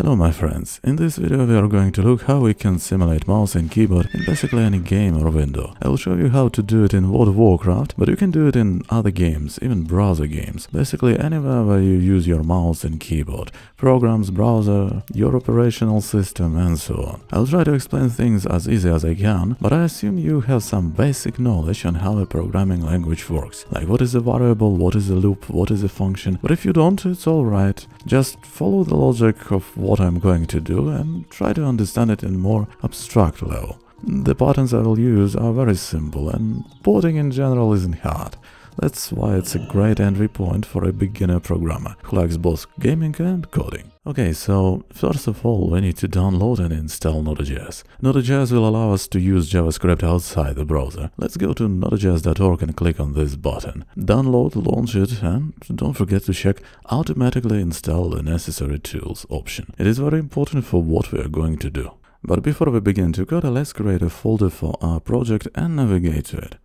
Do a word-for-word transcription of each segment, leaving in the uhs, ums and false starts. Hello my friends, in this video we are going to look how we can simulate mouse and keyboard in basically any game or window. I will show you how to do it in World of Warcraft, but you can do it in other games, even browser games. Basically anywhere where you use your mouse and keyboard. Programs, browser, your operational system and so on. I will try to explain things as easy as I can, but I assume you have some basic knowledge on how a programming language works. Like what is a variable, what is a loop, what is a function. But if you don't, it's alright. Just follow the logic of what I'm going to do and try to understand it in a more abstract level. The patterns I will use are very simple and porting in general isn't hard. That's why it's a great entry point for a beginner programmer who likes both gaming and coding. Okay, so first of all we need to download and install Node.js. Node.js will allow us to use JavaScript outside the browser. Let's go to node J S dot org and click on this button. Download, launch it, and don't forget to check automatically install the necessary tools option. It is very important for what we are going to do. But before we begin to code, let's create a folder for our project and navigate to it.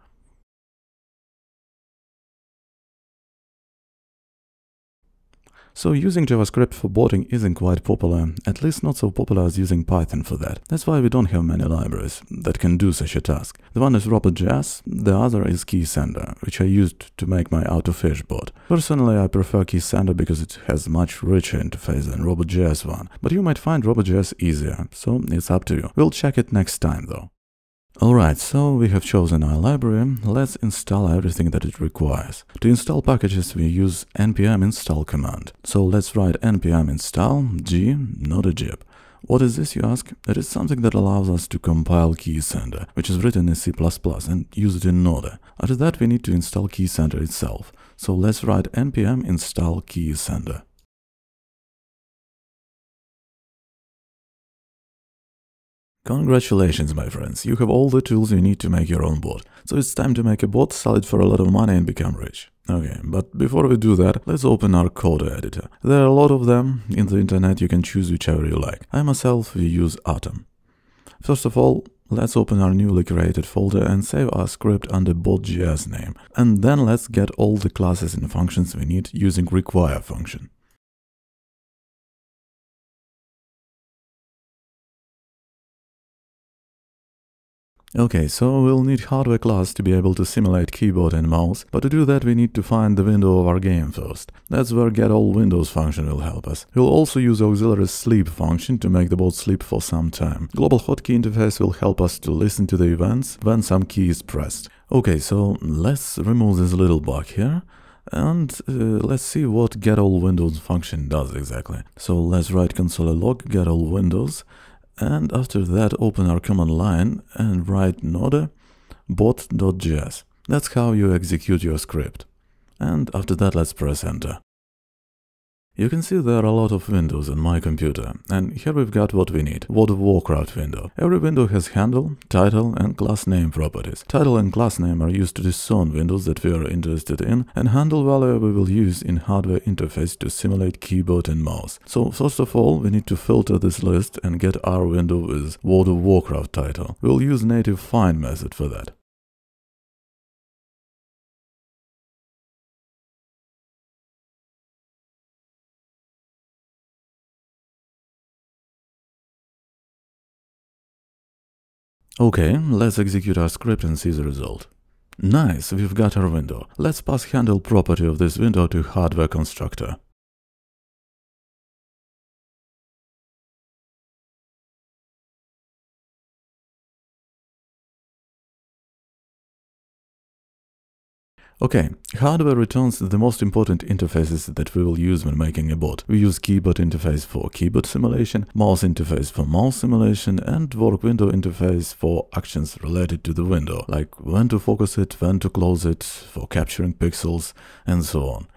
So using JavaScript for porting isn't quite popular, at least not so popular as using Python for that. That's why we don't have many libraries that can do such a task. The one is RobotJS, the other is Keysender, which I used to make my AutoFish bot. Personally, I prefer Keysender because it has much richer interface than RobotJS one, but you might find RobotJS easier, so it's up to you. We'll check it next time though. Alright, so we have chosen our library, let's install everything that it requires. To install packages we use npm install command. So let's write npm install gnode-gyp. What is this, you ask? It is something that allows us to compile Keysender, which is written in C plus plus and use it in Node. After that we need to install Keysender itself. So let's write npm install Keysender. Congratulations, my friends, you have all the tools you need to make your own bot. So it's time to make a bot, sell it for a lot of money and become rich. Okay, but before we do that, let's open our code editor. There are a lot of them in the internet, you can choose whichever you like. I myself use Atom. First of all, let's open our newly created folder and save our script under bot.js name. And then let's get all the classes and functions we need using require function. Okay, so we'll need hardware class to be able to simulate keyboard and mouse, but to do that we need to find the window of our game first. That's where getAllWindows function will help us. We'll also use auxiliary sleep function to make the bot sleep for some time. Global hotkey interface will help us to listen to the events when some key is pressed. Okay, so let's remove this little bug here. And uh, let's see what getAllWindows function does exactly. So let's write console.log getAllWindows. And after that open our command line and write node bot.js. That's how you execute your script. And after that let's press enter. You can see there are a lot of windows on my computer, and here we've got what we need, World of Warcraft window. Every window has handle, title and class name properties. Title and class name are used to discern windows that we are interested in, and handle value we will use in hardware interface to simulate keyboard and mouse. So first of all we need to filter this list and get our window with World of Warcraft title. We'll use native find method for that. Okay, let's execute our script and see the result. Nice, we've got our window. Let's pass handle property of this window to hardware constructor. Okay, hardware returns the most important interfaces that we will use when making a bot. We use keyboard interface for keyboard simulation, mouse interface for mouse simulation, and work window interface for actions related to the window, like when to focus it, when to close it, for capturing pixels, and so on.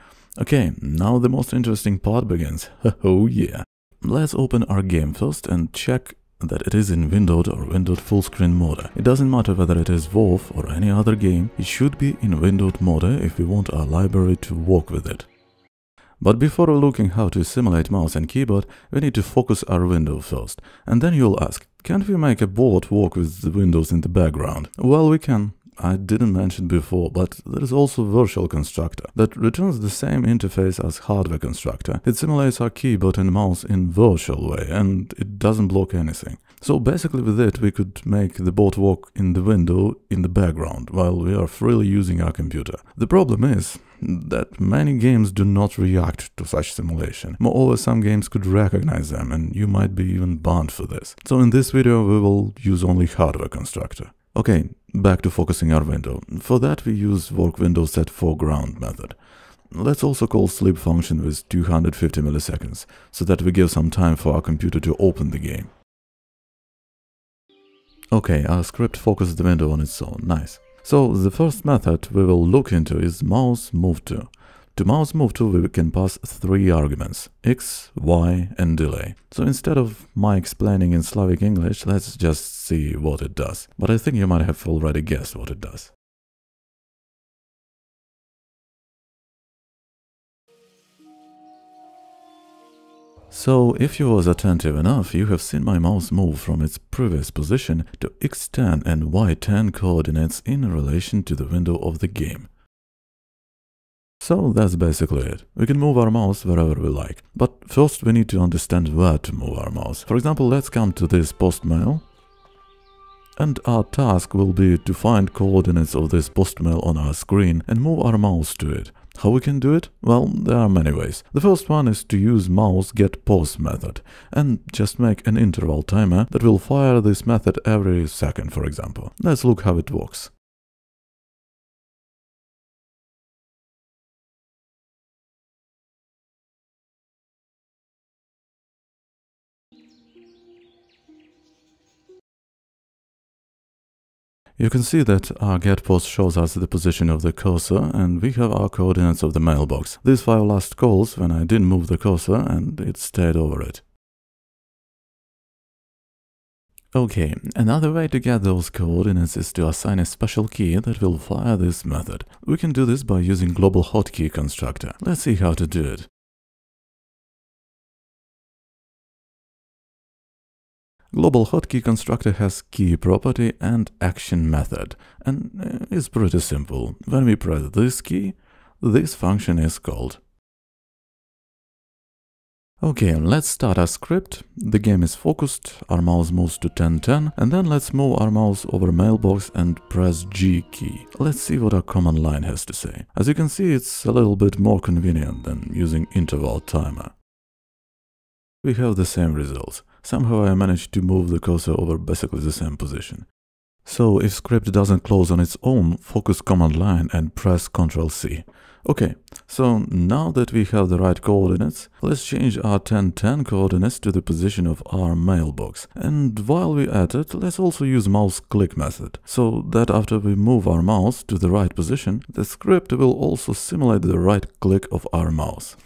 Okay, now the most interesting part begins. Oh yeah! Let's open our game first and check that it is in windowed or windowed full screen mode. It doesn't matter whether it is WoW or any other game, it should be in windowed mode if we want our library to work with it. But before looking how to simulate mouse and keyboard, we need to focus our window first. And then you'll ask, can't we make a bot work with the windows in the background? Well, we can. I didn't mention before, but there is also virtual constructor that returns the same interface as hardware constructor. It simulates our keyboard and mouse in virtual way, and it doesn't block anything. So basically with it we could make the board walk in the window in the background while we are freely using our computer. The problem is that many games do not react to such simulation. Moreover, some games could recognize them, and you might be even banned for this. So in this video we will use only hardware constructor. Okay, back to focusing our window. For that we use work window set foreground method. Let's also call sleep function with two hundred fifty milliseconds, so that we give some time for our computer to open the game. Okay, our script focused the window on its own, nice. So the first method we will look into is mouse move to. To mouse move to we can pass three arguments, x, y and delay. So instead of my explaining in Slavic English, let's just see what it does. But I think you might have already guessed what it does. So if you was attentive enough, you have seen my mouse move from its previous position to x ten and y ten coordinates in relation to the window of the game. So that's basically it. We can move our mouse wherever we like. But first we need to understand where to move our mouse. For example, let's come to this postmail. And our task will be to find coordinates of this postmail on our screen and move our mouse to it. How we can do it? Well, there are many ways. The first one is to use mouse get pause method and just make an interval timer that will fire this method every second, for example. Let's look how it works. You can see that our getPost shows us the position of the cursor, and we have our coordinates of the mailbox. These five last calls when I didn't move the cursor, and it stayed over it. Okay, another way to get those coordinates is to assign a special key that will fire this method. We can do this by using global hotkey constructor. Let's see how to do it. Global hotkey constructor has key property and action method, and is pretty simple. When we press this key, this function is called. Okay, let's start our script. The game is focused, our mouse moves to ten ten, and then let's move our mouse over mailbox and press G key. Let's see what our command line has to say. As you can see, it's a little bit more convenient than using interval timer. We have the same results. Somehow I managed to move the cursor over basically the same position. So if script doesn't close on its own, focus command line and press control C. Okay, so now that we have the right coordinates, let's change our ten ten coordinates to the position of our mailbox. And while we're at it, let's also use mouse click method, so that after we move our mouse to the right position, the script will also simulate the right click of our mouse.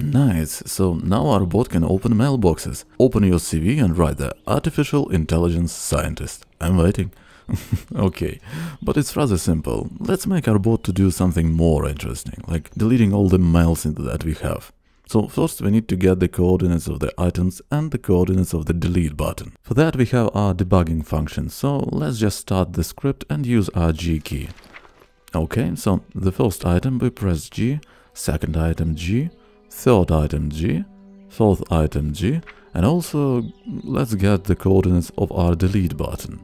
Nice, so now our bot can open mailboxes. Open your C V and write the artificial intelligence scientist. I'm waiting. Okay, but it's rather simple. Let's make our bot to do something more interesting, like deleting all the mails that we have. So first we need to get the coordinates of the items and the coordinates of the delete button. For that we have our debugging function, so let's just start the script and use our G key. Okay, so the first item we press G, second item G, third item G, fourth item G, and also let's get the coordinates of our delete button,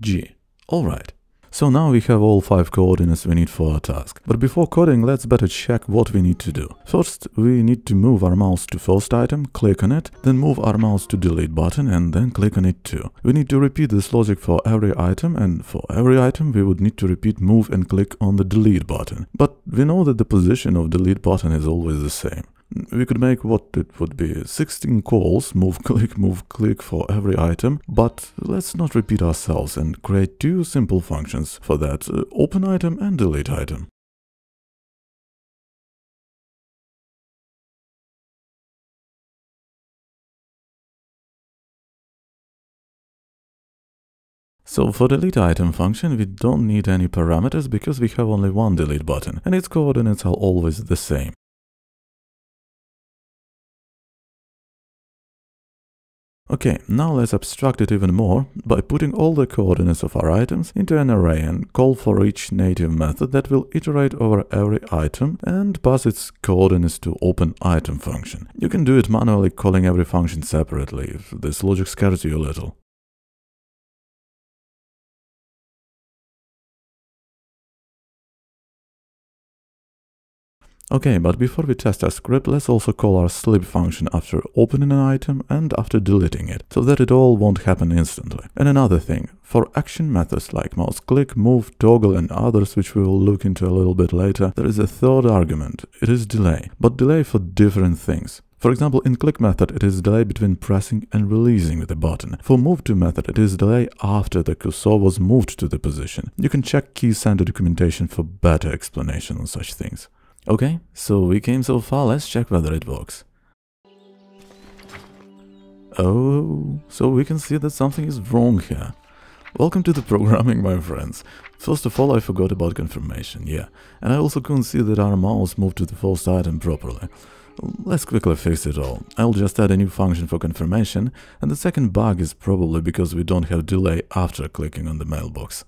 G. Alright, so now we have all five coordinates we need for our task. But before coding, let's better check what we need to do. First, we need to move our mouse to first item, click on it, then move our mouse to delete button and then click on it too. We need to repeat this logic for every item, and for every item we would need to repeat move and click on the delete button. But we know that the position of delete button is always the same. We could make what it would be sixteen calls, move click move click for every item, but let's not repeat ourselves and create two simple functions for that, uh, open item and delete item. So for delete item function we don't need any parameters because we have only one delete button and its coordinates are always the same. Okay, now let's abstract it even more by putting all the coordinates of our items into an array and call for each native method that will iterate over every item and pass its coordinates to openItem function. You can do it manually, calling every function separately if this logic scares you a little. Okay, but before we test our script, let's also call our sleep function after opening an item and after deleting it, so that it all won't happen instantly. And another thing, for action methods like mouse click, move, toggle and others, which we will look into a little bit later, there is a third argument, it is delay, but delay for different things. For example, in click method it is delay between pressing and releasing the button. For move to method it is delay after the cursor was moved to the position. You can check Keysender documentation for better explanation on such things. Okay, so we came so far, let's check whether it works. Oh, so we can see that something is wrong here. Welcome to the programming, my friends. First of all, I forgot about confirmation, yeah. And I also couldn't see that our mouse moved to the first item properly. Let's quickly fix it all. I'll just add a new function for confirmation, and the second bug is probably because we don't have delay after clicking on the mailbox.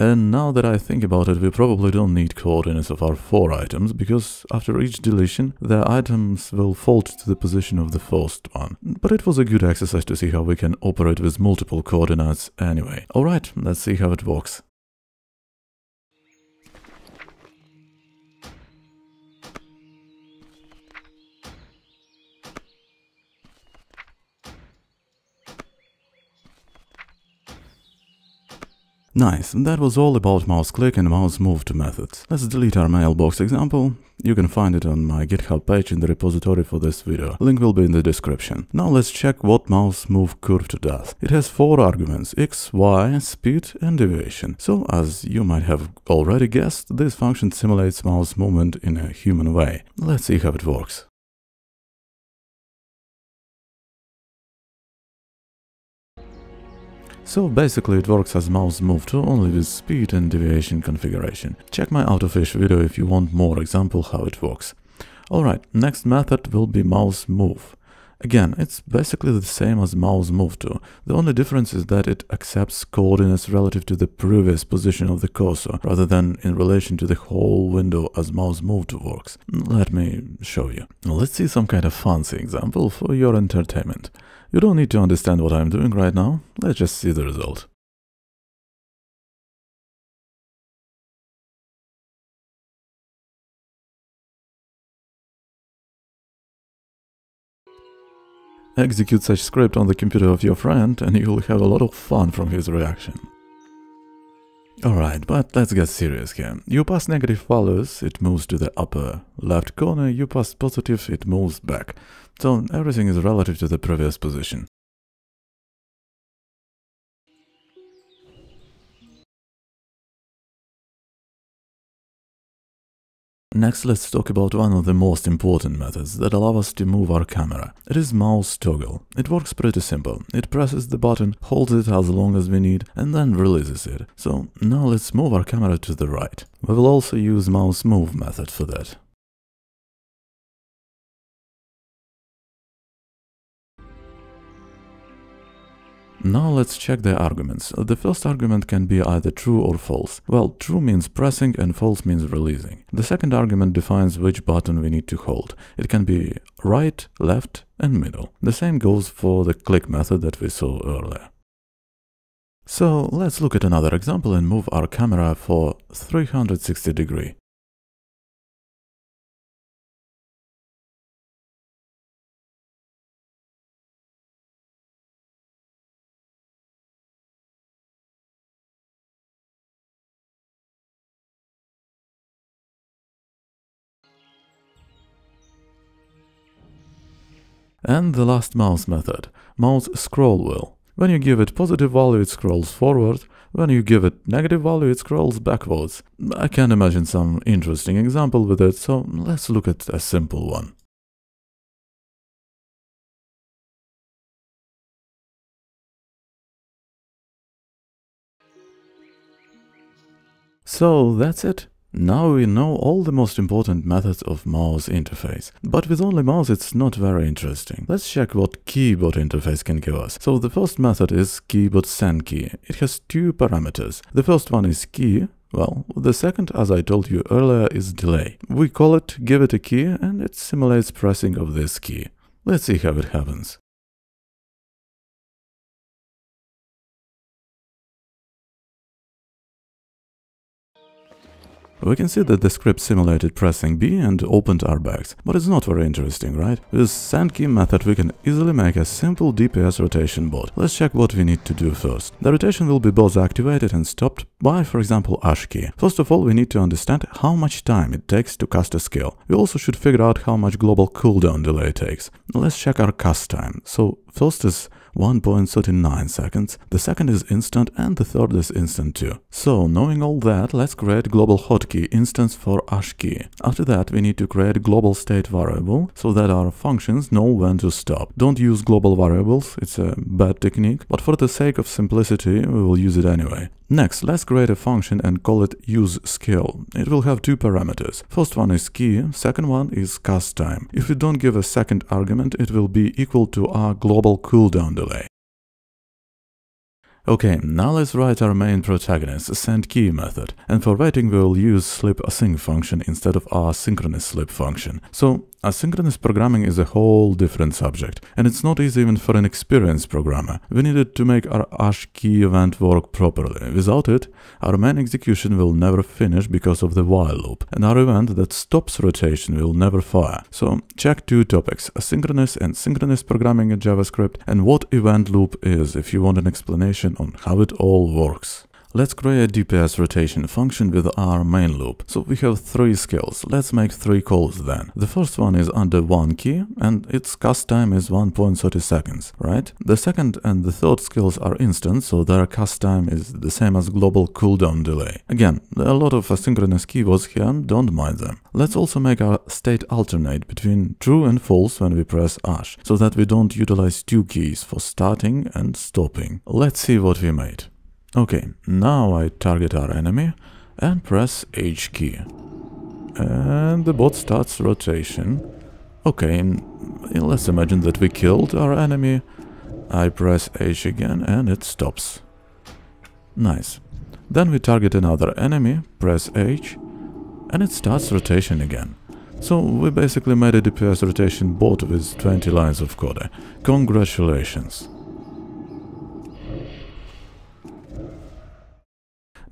And now that I think about it, we probably don't need coordinates of our four items, because after each deletion, their items will fold to the position of the first one. But it was a good exercise to see how we can operate with multiple coordinates anyway. Alright, let's see how it works. Nice, that was all about mouse click and mouse move to methods. Let's delete our mailbox example. You can find it on my GitHub page in the repository for this video. Link will be in the description. Now let's check what mouse move curve does. It has four arguments, x, y, speed and deviation. So, as you might have already guessed, this function simulates mouse movement in a human way. Let's see how it works. So basically it works as mouse move to, only with speed and deviation configuration. Check my AutoFish video if you want more example how it works. Alright, next method will be mouse move. Again, it's basically the same as mouse move to. The only difference is that it accepts coordinates relative to the previous position of the cursor, rather than in relation to the whole window as mouse move to works. Let me show you. Let's see some kind of fancy example for your entertainment. You don't need to understand what I'm doing right now, let's just see the result. Execute such script on the computer of your friend and you'll have a lot of fun from his reaction. Alright, but let's get serious here. You pass negative values, it moves to the upper left corner, you pass positive, it moves back. So everything is relative to the previous position. Next, let's talk about one of the most important methods that allow us to move our camera. It is mouse toggle. It works pretty simple. It presses the button, holds it as long as we need, and then releases it. So now let's move our camera to the right. We will also use mouse move method for that. Now let's check the arguments. The first argument can be either true or false. Well, true means pressing and false means releasing. The second argument defines which button we need to hold. It can be right, left and middle. The same goes for the click method that we saw earlier. So let's look at another example and move our camera for three hundred sixty degrees. And the last mouse method, mouse scroll wheel. When you give it positive value, it scrolls forward, when you give it negative value, it scrolls backwards. I can imagine some interesting example with it, so let's look at a simple one. So that's it. Now we know all the most important methods of mouse interface. But with only mouse it's not very interesting. Let's check what keyboard interface can give us. So the first method is keyboard send key. It has two parameters. The first one is key. Well, the second, as I told you earlier, is delay. We call it, give it a key, and it simulates pressing of this key. Let's see how it happens. We can see that the script simulated pressing B and opened our bags, but it's not very interesting, right? With send key method we can easily make a simple D P S rotation bot. Let's check what we need to do first. The rotation will be both activated and stopped by, for example, hash key. First of all, we need to understand how much time it takes to cast a skill. We also should figure out how much global cooldown delay takes. Let's check our cast time. So first is one point three nine seconds, the second is instant, and the third is instant too. So, knowing all that, let's create global hotkey instance for hash key. After that, we need to create global state variable so that our functions know when to stop. Don't use global variables, it's a bad technique, but for the sake of simplicity, we will use it anyway. Next, let's create a function and call it useSkill. It will have two parameters. First one is key, second one is cast time. If we don't give a second argument, it will be equal to our global cooldown delay. Okay, now let's write our main protagonist, sendKey method, and for writing we will use sleep async function instead of our synchronous sleep function. So, asynchronous programming is a whole different subject, and it's not easy even for an experienced programmer. We needed to make our hash key event work properly. Without it, our main execution will never finish because of the while loop, and our event that stops rotation will never fire. So, check two topics, asynchronous and synchronous programming in JavaScript, and what event loop is, if you want an explanation on how it all works. Let's create a D P S rotation function with our main loop. So we have three skills. Let's make three calls then. The first one is under one key, and its cast time is one point three seconds, right? The second and the third skills are instant, so their cast time is the same as global cooldown delay. Again, there are a lot of asynchronous keywords here, don't mind them. Let's also make our state alternate between true and false when we press hash, so that we don't utilize two keys for starting and stopping. Let's see what we made. Okay, now I target our enemy and press H key. And the bot starts rotation. Okay, let's imagine that we killed our enemy. I press H again and it stops. Nice. Then we target another enemy, press H, and it starts rotation again. So we basically made a D P S rotation bot with twenty lines of code. Congratulations.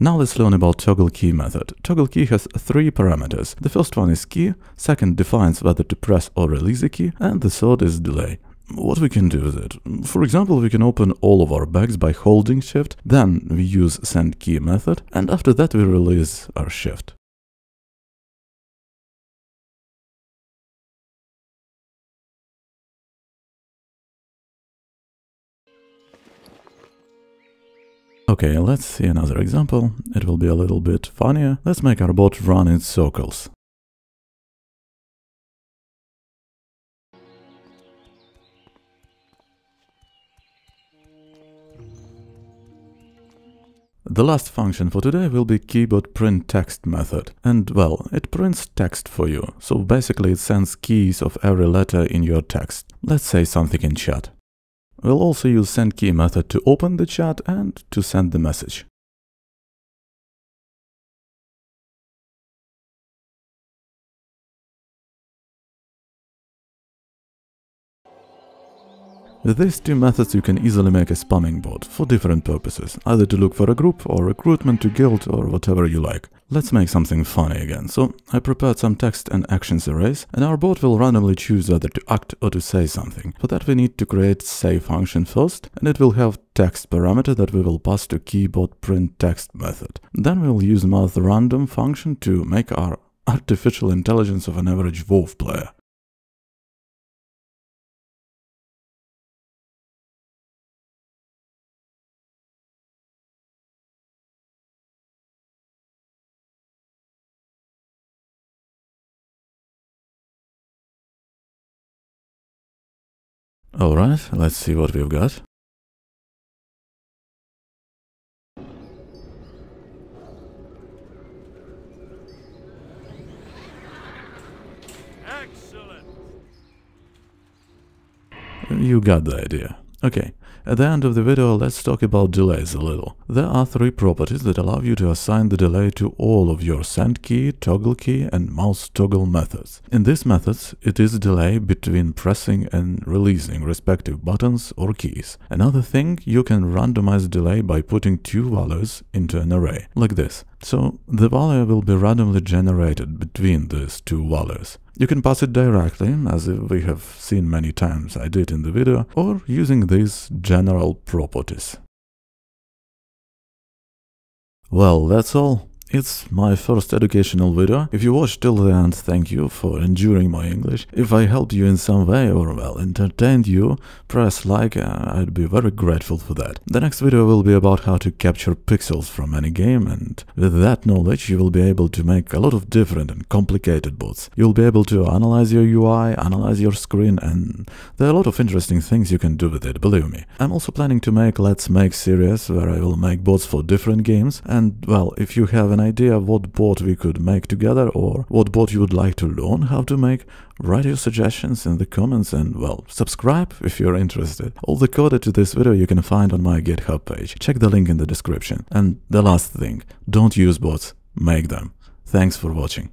Now let's learn about toggle key method. Toggle key has three parameters. The first one is key, second defines whether to press or release a key, and the third is delay. What we can do with it? For example, we can open all of our bags by holding shift, then we use sendKey method, and after that we release our shift. Okay, let's see another example. It will be a little bit funnier. Let's make our bot run in circles. The last function for today will be keyboard print text method. And well, it prints text for you. So basically it sends keys of every letter in your text. Let's say something in chat. We'll also use sendKey method to open the chat and to send the message. With these two methods you can easily make a spamming bot for different purposes, either to look for a group or recruitment to guild or whatever you like. Let's make something funny again. So I prepared some text and actions arrays, and our bot will randomly choose whether to act or to say something. For that we need to create say function first, and it will have text parameter that we will pass to keyboard print text method. Then we will use math random function to make our artificial intelligence of an average WoW player. Alright, let's see what we've got. Excellent. You got the idea. Okay, at the end of the video, let's talk about delays a little. There are three properties that allow you to assign the delay to all of your send key, toggle key, and mouse toggle methods. In these methods, it is delay between pressing and releasing respective buttons or keys. Another thing, you can randomize delay by putting two values into an array, like this. So the value will be randomly generated between these two values. You can pass it directly, as we have seen many times I did in the video, or using these general properties. Well, that's all. It's my first educational video. If you watched till the end, thank you for enduring my English. If I helped you in some way or, well, entertained you, press like, uh, I'd be very grateful for that. The next video will be about how to capture pixels from any game, and with that knowledge you will be able to make a lot of different and complicated bots. You'll be able to analyze your U I, analyze your screen, and there are a lot of interesting things you can do with it, believe me. I'm also planning to make Let's Make series, where I will make bots for different games, and, well, if you have an idea of what bot we could make together or what bot you would like to learn how to make, write your suggestions in the comments and, well, subscribe if you're interested. All the code to this video you can find on my GitHub page. Check the link in the description. And the last thing, don't use bots, make them. Thanks for watching.